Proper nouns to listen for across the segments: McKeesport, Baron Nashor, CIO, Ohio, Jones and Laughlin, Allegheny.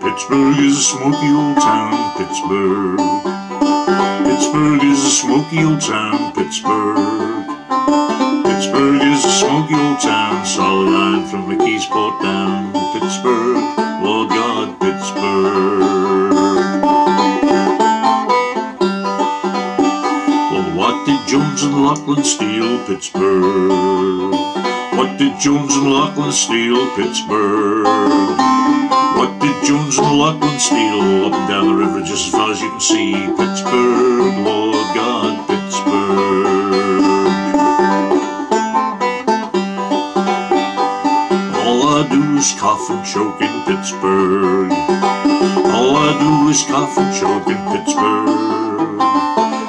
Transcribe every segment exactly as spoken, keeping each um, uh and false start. Pittsburgh is a smoky old town, Pittsburgh. Pittsburgh is a smoky old town, Pittsburgh. Pittsburgh is a smoky old town, solid line from McKeesport down to Pittsburgh. Lord God, Pittsburgh. Well, what did Jones and Laughlin steal, Pittsburgh? What did Jones and Laughlin steal, Pittsburgh? What did Jones and Laughlin steal? Up and down the river just as far as you can see, Pittsburgh, Lord God, Pittsburgh. All I do is cough and choke in Pittsburgh. All I do is cough and choke in Pittsburgh.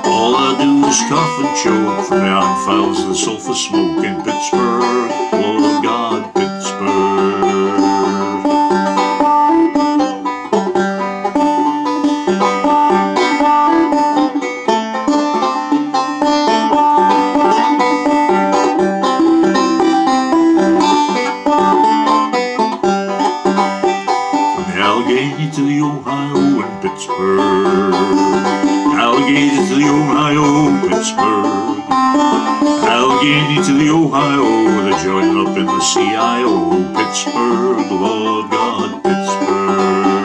All I do is cough and choke from the iron files of the sulphur smoke in Pittsburgh, Lord God, Pittsburgh. Allegheny to the Ohio and Pittsburgh. Allegheny to the Ohio and Pittsburgh. Allegheny to the Ohio, they join up in the C I O, Pittsburgh, Lord God, Pittsburgh.